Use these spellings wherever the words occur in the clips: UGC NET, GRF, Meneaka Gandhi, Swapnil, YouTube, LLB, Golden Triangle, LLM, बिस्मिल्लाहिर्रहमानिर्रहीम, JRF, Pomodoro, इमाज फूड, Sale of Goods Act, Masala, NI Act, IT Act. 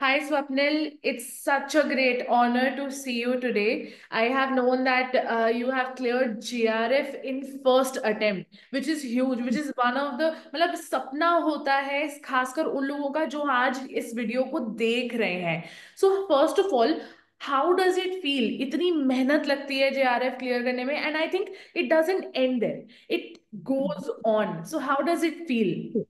Hi, Swapnil. It's such a great honor to see you today. I have known that you have cleared GRF in first attempt, which is huge, which is one of the मतलब सपना होता है खासकर उन लोगों का जो आज इस वीडियो को देख रहे हैं. So first of all, how does it feel? इतनी मेहनत लगती है JRF क्लियर करने में, and I think it doesn't end there. It goes on. So how does it feel?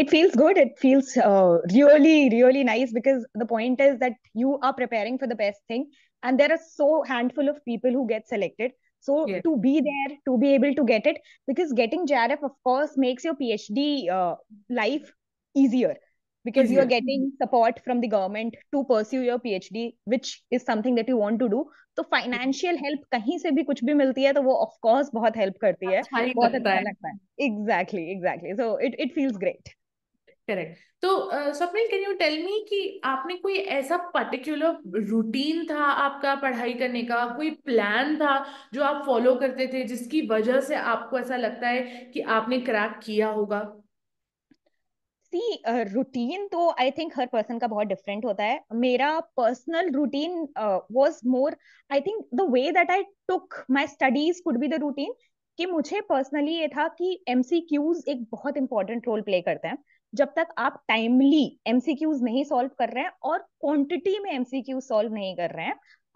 It feels good. It feels really, really nice because the point is that you are preparing for the best thing, and there are so handful of people who get selected. So yes, to be there, to be able to get it, because getting JRF of course makes your PhD life easier, because you are getting support from the government to pursue your PhD, which is something that you want to do. So financial help कहीं से भी कुछ भी मिलती है तो वो of course बहुत help करती है, बहुत अच्छा लगता है. Exactly, exactly. So it feels great. Correct. तो Swapnil, can you tell me कि आपने कोई ऐसा particular routine था आपका पढ़ाई करने का, कोई plan था जो आप follow करते थे जिसकी वजह से आपको ऐसा लगता है कि आपने crack किया होगा? रूटीन तो आई थिंक हर पर्सन का बहुत डिफरेंट होता है. मेरा personal routine was more, I think the way that I took my studies could be the routine, कि मुझे पर्सनली ये था कि एमसीक्यूज एक बहुत इंपॉर्टेंट रोल प्ले करते हैं. जब तक आप टाइमली एमसीक्यूज नहीं सॉल्व कर रहे हैं और क्वांटिटी में एमसीक्यूज सॉल्व नहीं कर रहे हैं,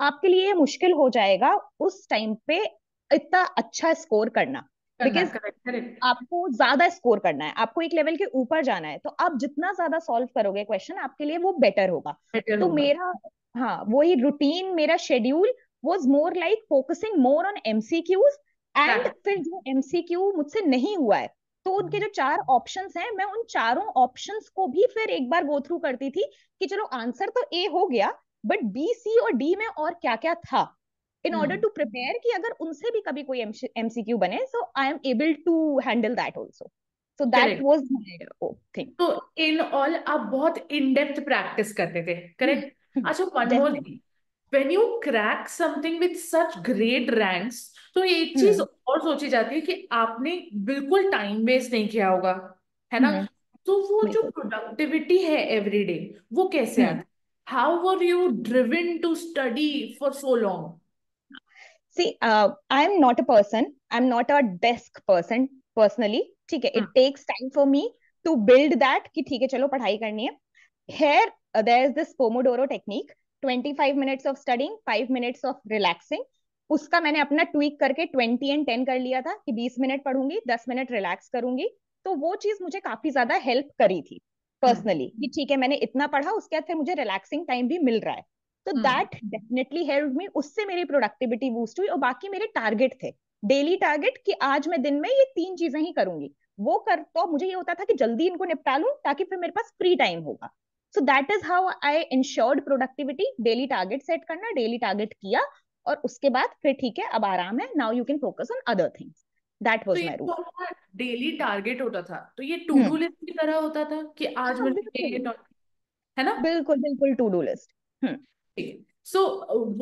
आपके लिए ये मुश्किल हो जाएगा उस टाइम पे इतना अच्छा स्कोर करना. Because आपको ज्यादा स्कोर करना है, आपको एक लेवल के ऊपर जाना है, तो आप जितना ज्यादा सॉल्व करोगे क्वेश्चन आपके लिए वो बेटर होगा. तो मेरा वही रूटीन, मेरा schedule was more like focusing more on MCQs, and फिर जो एमसीक्यू मुझसे नहीं हुआ है तो उनके जो चार ऑप्शंस हैं मैं उन चारों ऑप्शंस को भी फिर एक बार गो थ्रू करती थी कि चलो आंसर तो ए हो गया, बट बी, सी और डी में और क्या क्या था, इन ऑर्डर टू प्रिपेयर कि अगर उनसे भी कभी कोई एमसीक्यू बने so I am able to handle that also. So that was my thing. तो इन ऑल आप बहुत इन डेप्थ प्रैक्टिस करते थे, करेक्ट? अच्छा, one more thing, when you crack something with such great ranks, तो ये एक चीज और सोची जाती है कि आपने बिल्कुल टाइम वेस्ट नहीं किया होगा, है ना? तो वो जो प्रोडक्टिविटी है एवरीडे वो कैसे आती? How were you driven to study for so long? See, I am not a person. I'm not a desk person personally. ठीक है, it takes time for me to build that कि ठीक है चलो पढ़ाई करनी है. Here there is this Pomodoro technique, 25 minutes of studying, 5 minutes of relaxing. उसका मैंने अपना tweak करके 20 and 10 कर लिया था कि 20 मिनट पढ़ूंगी, 10 मिनट relax करूंगी. तो वो चीज मुझे काफी ज्यादा help करी थी personally कि ठीक है मैंने इतना पढ़ा, उसके बाद फिर मुझे relaxing time भी मिल रहा है. तो दैट डेफिनेटली हेल्प मी, उससे मेरी प्रोडक्टिविटी बूस्ट हुई. और बाकी मेरे टारगेट थे, डेली टारगेट, कि आज मैं दिन में ये 3 चीजें ही करूंगी, वो कर. तो मुझे ये होता था कि जल्दी इनको निपटा लूं ताकि फिर मेरे पास फ्री टाइम होगा. So that is how I ensured productivity. Daily target set करना, डेली टारगेट किया और उसके बाद फिर ठीक है अब आराम है, now you can focus on other things. That was my rule. Daily target होता था तो ये टू डू लिस्ट की तरह होता था कि आज मुझे, है ना? बिल्कुल बिल्कुल to do list. So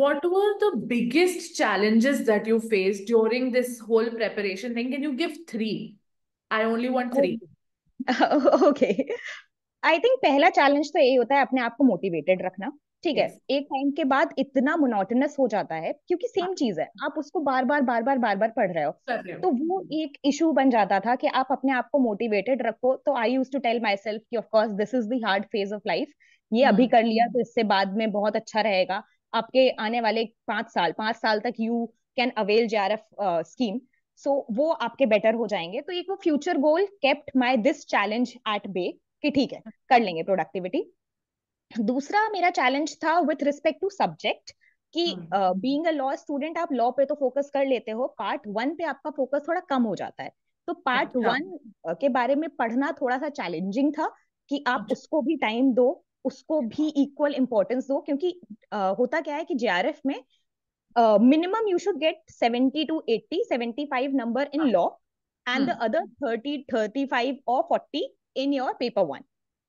what were the biggest challenges that you faced during this whole preparation thing? Can you give 3? I only want 3. Okay. I think पहला challenge तो यही होता है अपने आप को motivated रखना. ठीक है, एक टाइम के बाद इतना monotonous हो जाता है क्योंकि सेम चीज है, आप उसको बार बार बार बार बार बार पढ़ रहे हो, तो वो एक इशू बन जाता था कि आप अपने आप को मोटिवेटेड रखो. तो I used to tell my self कि of course this is the hard phase of life, ये अभी कर लिया तो इससे बाद में बहुत अच्छा रहेगा. आपके आने वाले 5 साल तक you can avail JRF scheme, so वो आपके बेटर हो जाएंगे. तो एक वो future goal kept my this challenge at bay कि ठीक है कर लेंगे प्रोडक्टिविटी. दूसरा मेरा चैलेंज था विथ रिस्पेक्ट टू सब्जेक्ट कि बीइंग अ लॉ स्टूडेंट आप लॉ पे तो फोकस कर लेते हो, पार्ट 1 पे आपका फोकस थोड़ा कम हो जाता है. तो पार्ट 1 के बारे में पढ़ना थोड़ा सा चैलेंजिंग था कि आप उसको भी टाइम दो, उसको भी इक्वल इम्पोर्टेंस दो, क्योंकि होता क्या है कि JRF में minimum you should get 70 to 80, 75 number in law and the other 30, 35 और 40 इन योर पेपर 1.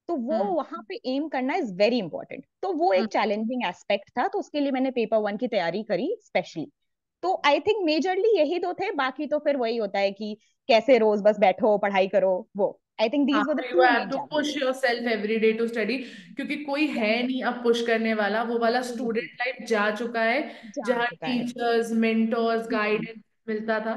तो वो वहां पे एम करना इज वेरी इंपॉर्टेंट. तो वो एक चैलेंजिंग एस्पेक्ट था, तो उसके लिए मैंने पेपर 1 की तैयारी करी स्पेशली. तो आई थिंक मेजरली यही 2 थे. बाकी तो फिर वही होता है कि कैसे रोज बस बैठो पढ़ाई करो, वो I think these were the two main challenges. You have to push yourself every day to study क्योंकि कोई है नहीं अब push करने वाला, वो वाला student life जा चुका है जहाँ teachers, mentors, guidance मिलता था.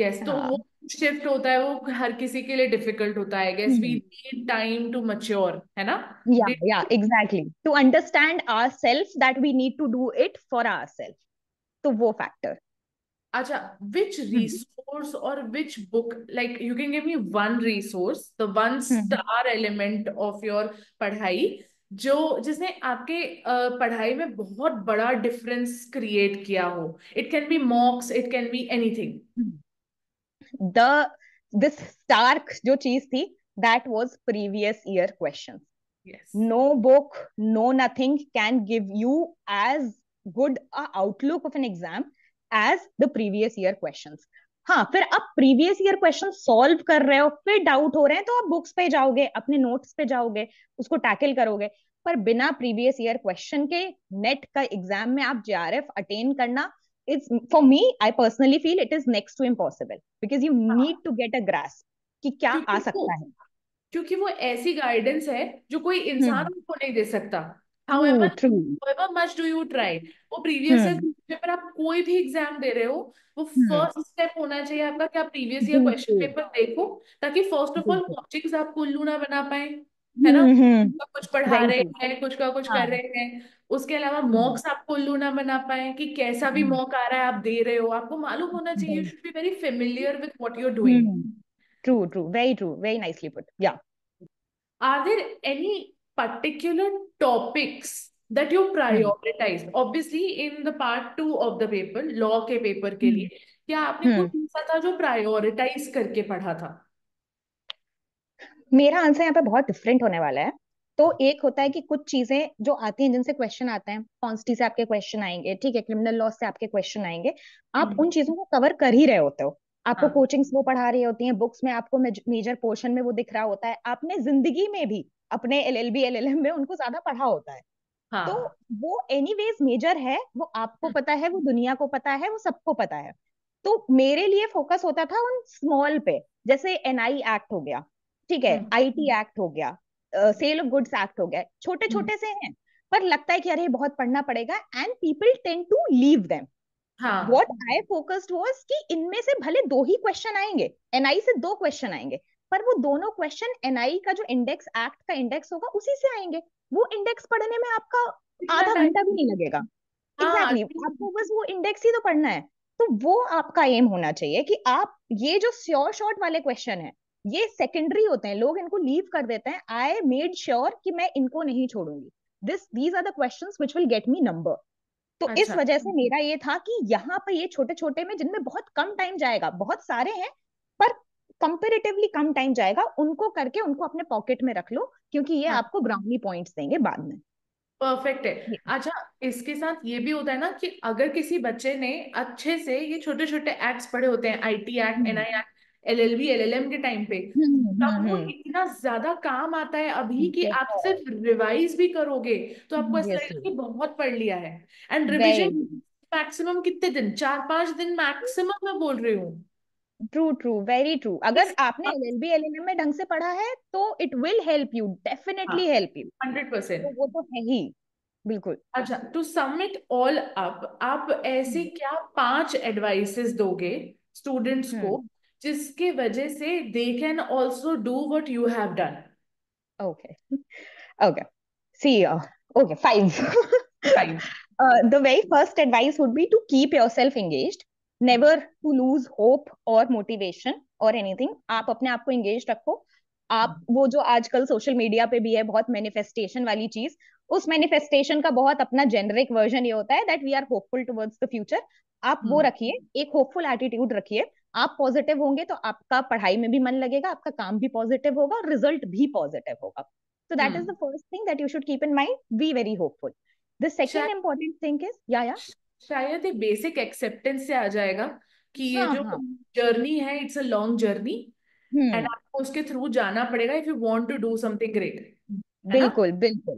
Yes, तो वो shift होता है, वो हर किसी के लिए difficult होता है. I guess we need time to mature, है ना? Yeah, yeah, exactly. To understand ourselves that we need to do it for ourselves. तो वो factor. अच्छा, which resource or which book, like you can give me one resource, the one star element of your पढ़ाई जो जिसने आपके पढ़ाई में बहुत बड़ा difference create किया हो. It can be mocks, it can be anything. This stark जो चीज थी, that was previous year questions. Yes. No book, no nothing can give you as good a outlook of an exam as the previous year questions. हाँ, फिर आप previous year questions solve कर रहे हो, फिर doubt हो रहे हैं, तो आप books पे जाओगे, अपने notes पे जाओगे, उसको tackle करोगे. पर बिना previous year question के net का exam में आप JRF attain करना, it's for me, I personally feel it is next to impossible because you need to get a grasp कि क्या आ सकता है, क्योंकि वो ऐसी guidance है जो कोई इंसान उनको नहीं दे सकता. However much do you try, वो previous year paper आप कोई भी exam दे रहे हो, वो first step होना चाहिए आपका कि आप previous year question paper देखो, ताकि first of all coachings आप कुल्लू ना बना पाए, है ना? कुछ पढ़ा रहे हैं, कुछ का कुछ कर रहे हैं. उसके अलावा मॉक्स आप कुल्लू ना बना पाए कि कैसा भी मॉक आ रहा है आप दे रहे हो, आपको मालूम होना चाहिए. You should be very familiar with what you're doing. True, true, very nicely put. Yeah. Are there any particular topics that you prioritized obviously in the part 2 of the paper, law के paper के लिए क्या आपने कुछ ऐसा था जो prioritize करके पढ़ा था? मेरा आंसर यहाँ पे बहुत डिफरेंट होने वाला है. तो एक होता है कि कुछ चीजें जो आती हैं जिनसे क्वेश्चन आते हैं, कॉन्स्टी से आपके क्वेश्चन आएंगे, ठीक है, क्रिमिनल लॉ से आपके क्वेश्चन आएंगे, आप उन चीजों को कवर कर ही रहे होते हो, आपको कोचिंग्स वो पढ़ा रही होती है, बुक्स में आपको मेजर पोर्शन में वो दिख रहा होता है, आपने जिंदगी में भी अपने LLB, LLM में उनको ज्यादा पढ़ा होता है. हाँ. तो वो एनीवेज मेजर है, वो आपको पता है, वो दुनिया को पता है, वो सबको पता है. तो मेरे लिए फोकस होता था उन स्मॉल पे, जैसे NI एक्ट हो गया, ठीक है, IT एक्ट हो गया, सेल ऑफ गुड्स एक्ट हो गया, छोटे छोटे से हैं पर लगता है कि अरे बहुत पढ़ना पड़ेगा, and people tend to leave them. What I focused was कि इनमें से भले दो ही क्वेश्चन आएंगे, NI से दो क्वेश्चन आएंगे, पर वो दोनों क्वेश्चन NI का जो इंडेक्स एक्ट का इंडेक्स होगा उसी से आएंगे. वो इंडेक्स पढ़ने में आपका आधा घंटा भी नहीं लगेगा. एग्जैक्टली, आपको बस वो इंडेक्स ही तो पढ़ना है. तो वो आपका एम होना चाहिए कि आप ये जो श्योर शॉट वाले क्वेश्चन है ये सेकेंडरी होते हैं, लोग इनको लीव कर देते हैं. आई मेड श्योर कि मैं इनको नहीं छोड़ूंगी. These are the questions which will get me number. तो इस वजह से मेरा ये था कि यहाँ पर ये छोटे छोटे में जिनमें बहुत कम टाइम जाएगा, बहुत सारे हैं पर कंपैरेटिवली कम टाइम जाएगा, उनको करके उनको अपने पॉकेट में रख लो क्योंकि ये आपको ब्राउनी पॉइंट्स देंगे बाद में. परफेक्ट है. अच्छा, इसके साथ ये भी होता है ना कि अगर किसी बच्चे ने अच्छे से ये छोटे छोटे एक्ट्स पढ़े होते हैं, IT act, NI act, LLB, LLM के टाइम पे, तब वो इतना ज्यादा काम आता है अभी कि आप सिर्फ रिवाइज भी करोगे तो आपको ऐसा लगेगा कि बहुत पढ़ लिया है. एंड रिविजन मैक्सिमम कितने दिन, 4-5 दिन मैक्सिमम मैं बोल रही हूँ. True, very true. अगर आपने LLB, LLM में ढंग से पढ़ा है तो it will help you, definitely help you 100%. वो तो है ही, बिल्कुल. अच्छा, to sum it all up, आप ऐसी क्या 5 एडवाइसेस दोगे स्टूडेंट्स को जिसके वजह से they can also do what you have done? Okay, see, okay, 5. The very first advice would be to keep yourself engaged. Never to lose hope or motivation or anything. आप अपने आप को engaged रखो. आप वो जो आजकल सोशल मीडिया पे भी है बहुत मैनिफेस्टेशन वाली चीज, उस मैनिफेस्टेशन का बहुत अपना जेनरिक वर्जन ये होता है that we are hopeful towards the future. आप वो रखिए, एक होपफुल एटीट्यूड रखिए. आप पॉजिटिव होंगे तो आपका पढ़ाई में भी मन लगेगा, आपका काम भी पॉजिटिव होगा और रिजल्ट भी पॉजिटिव होगा. So that is the first thing that you should keep in mind, be very hopeful. The second important thing is शायद ये बेसिक एक्सेप्टेंस से आ जाएगा कि ये जो जर्नी है it's a long journey and आपको उसके थ्रू जाना पड़ेगा if you want to do something great. बिल्कुल,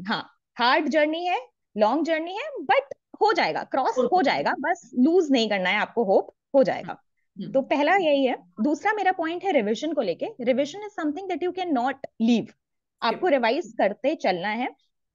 हाँ, हार्ड जर्नी है, लॉन्ग जर्नी है, बट हो जाएगा, क्रॉस हो जाएगा, बस लूज नहीं करना है आपको होप, हो जाएगा. तो पहला यही है। दूसरा मेरा पॉइंट है रिविजन को लेके। Revision is something that you can not leave, आपको रिवाइज करते चलना है।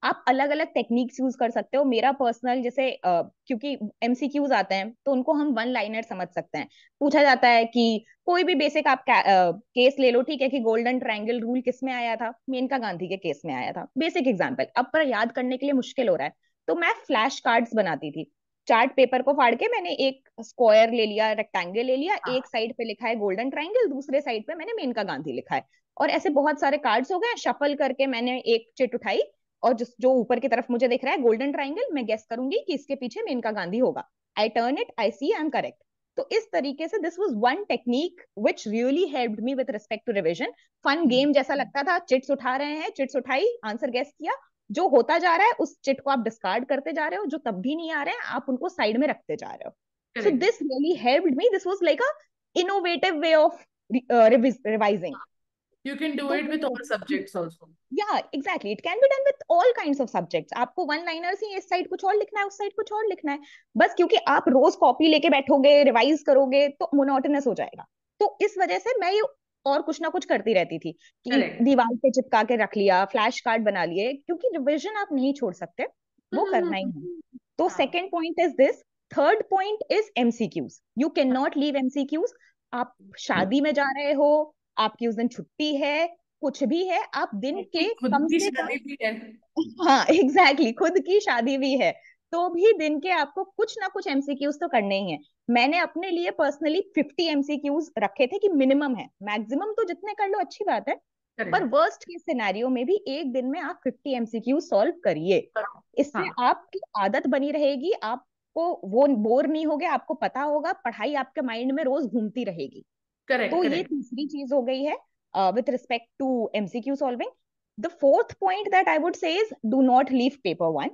आप अलग अलग टेक्निक्स यूज कर सकते हो। मेरा पर्सनल जैसे क्योंकि एमसीक्यूज आते हैं तो उनको हम वन लाइनर समझ सकते हैं। पूछा जाता है कि कोई भी बेसिक आप केस ले लो, ठीक है, कि गोल्डन ट्रायंगल रूल किसमें आया था? मेनका गांधी के केस में आया था। बेसिक एग्जांपल अब पर याद करने के लिए मुश्किल हो रहा है, तो मैं फ्लैश कार्ड्स बनाती थी। चार्ट पेपर को फाड़ के मैंने एक स्क्वायर ले लिया, रेक्टेंगल ले लिया, एक साइड पे लिखा है गोल्डन ट्रायंगल, दूसरे साइड पे मैंने मेनका गांधी लिखा है, और ऐसे बहुत सारे कार्ड्स हो गए। शफल करके मैंने एक चिट उठाई और जो ऊपर की तरफ मुझे दिख रहा है गोल्डन ट्रायंगल, मैं गेस करूंगी कि इसके पीछे मेनका गांधी होगा। I turn it, I see I am correct. तो इस तरीके से this was one technique which really helped me with respect to revision. Fun game जैसा लगता था, चिट्स उठा रहे हैं, चिट्स उठाई, आंसर गेस किया, जो होता जा रहा है उस चिट को आप डिस्कार्ड करते जा रहे हो, जो तब भी नहीं आ रहे हैं आप उनको साइड में रखते जा रहे हो। So this really helped me, this was like a innovative way of revising. You can do it with all subjects also. Yeah, exactly. It can be done with all kinds of subjects. आपको one liners ही, इस side कुछ और लिखना है, उस side कुछ और लिखना है, बस क्योंकि आप रोज कॉपी लेके बैठोगे, रिवाइज करोगे तो मोनोटोनस हो जाएगा। तो इस वजह से मैं ये और कुछ ना कुछ करती रहती थी कि दीवार पे चिपका के रख लिया, फ्लैश कार्ड बना लिए, क्योंकि रिविजन आप नहीं छोड़ सकते, वो करना ही है। तो second point is this. Third point is MCQs. You can not leave MCQs. आप शादी में जा रहे हो, आपकी उस दिन छुट्टी है, कुछ भी है, आप दिन के कम से कम, हाँ एग्जैक्टली, खुद की शादी भी है तो भी दिन के आपको कुछ ना कुछ एमसीक्यूज तो करने ही है। मैंने अपने लिए पर्सनली 50 एमसीक्यूज रखे थे कि मिनिमम है, मैक्सिमम तो जितने कर लो अच्छी बात है, पर वर्स्ट केस सिनेरियो में भी एक दिन में आप 50 एमसीक्यूज सॉल्व करिए। इससे आपकी आदत बनी रहेगी, आपको वो बोर नहीं होगे, आपको पता होगा, पढ़ाई आपके माइंड में रोज घूमती रहेगी। Correct, तो correct. ये तीसरी चीज हो गई है with respect to MCQ solving. The fourth point that I would say is do not leave paper one.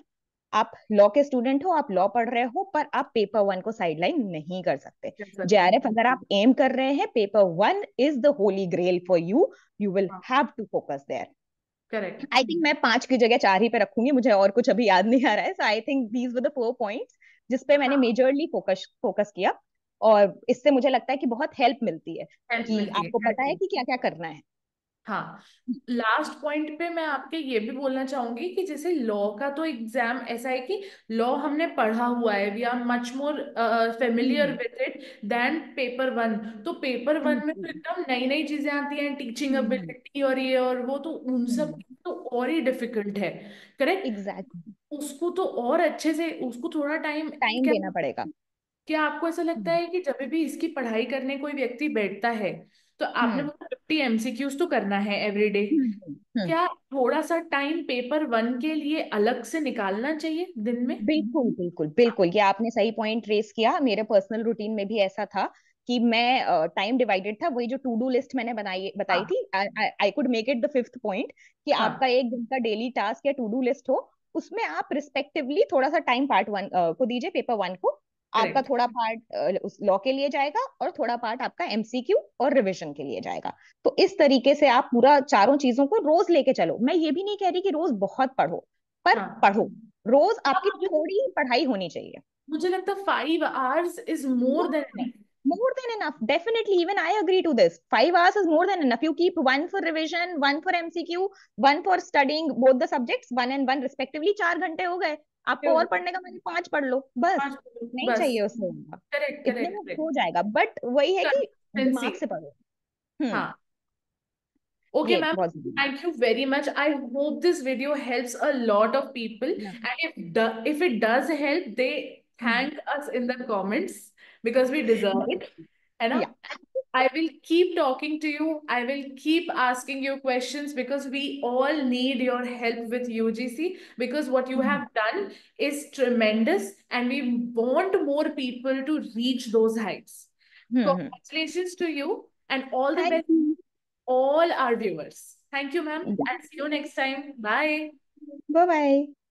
आप लॉ के स्टूडेंट हो, आप लॉ पढ़ रहे हो, पर आप पेपर वन को साइडलाइन नहीं कर सकते। जेआरएफ अगर आप एम कर रहे हैं, paper one is the holy grail for you, you will have to focus there. Correct. I think मैं 5 की जगह 4 ही पे रखूंगी, मुझे और कुछ अभी याद नहीं आ रहा है। So I think these were the 4 points जिसपे मैंने मेजरली फोकस किया, और इससे मुझे लगता है कि बहुत हेल्प मिलती है कि आपको पता है कि क्या क्या करना है। हाँ, लास्ट पॉइंट पे मैं आपके ये भी बोलना चाहूंगी कि जैसे लॉ का तो एग्जाम ऐसा है कि लॉ हमने पढ़ा हुआ है, we are much more familiar with it than paper one. तो पेपर वन में तो एकदम नई नई चीजें आती हैं, टीचिंग एबिलिटी और ये और वो, तो उन सब तो और ही डिफिकल्ट है। Correct, exactly. उसको तो और अच्छे से, उसको थोड़ा टाइम देना पड़ेगा। क्या आपको ऐसा लगता है कि जब भी इसकी पढ़ाई करने कोई व्यक्ति बैठता है तो आपने 50 एमसीक्यूज तो करना है एवरीडे, क्या थोड़ा सा टाइम पेपर वन के लिए अलग से निकालना चाहिए दिन में? बिल्कुल बिल्कुल बिल्कुल, ये आपने सही पॉइंट रेस किया। मेरे पर्सनल रूटीन में भी ऐसा था कि मैं टाइम डिवाइडेड था, वही जो टू डू लिस्ट मैंने बताई थी, I could make it the 5th point कि आपका एक दिन का डेली टास्क या टू डू लिस्ट हो, उसमें आप रिस्पेक्टिवली थोड़ा सा टाइम पार्ट वन को दीजिए, पेपर वन को। आपका थोड़ा पार्ट उस लॉ के लिए जाएगा और थोड़ा पार्ट आपका एमसीक्यू और रिवीजन के लिए जाएगा। तो इस तरीके से आप पूरा चारों चीजों को रोज लेके चलो। मैं ये भी नहीं कह रही कि रोज बहुत पढ़ो, पर पढ़ो रोज, आपकी थोड़ी पढ़ाई होनी चाहिए। मुझे लगता है 5 hours is more than enough. Definitely, even I agree to this. 5 hours is more than enough. You keep 1 for revision, 1 for MCQ, 1 for studying both the subjects, 1 and 1 respectively. 4 घंटे हो गए आपको और पढ़ने का, मैंने 5 पढ़ लो बस, नहीं चाहिए उसमें, इतने में हो जाएगा। बट वही है कि दिमाग से पढ़ो। हाँ, okay ma'am, thank you very much. I hope this video helps a lot of people, and if it does help, they thank us in the comments because we deserve it, and I will keep talking to you, I will keep asking you questions, because we all need your help with UGC, because what you have done is tremendous and we want more people to reach those heights. Congratulations to you and all the best to all our viewers. Thank you ma'am, and see you next time. Bye. Bye bye.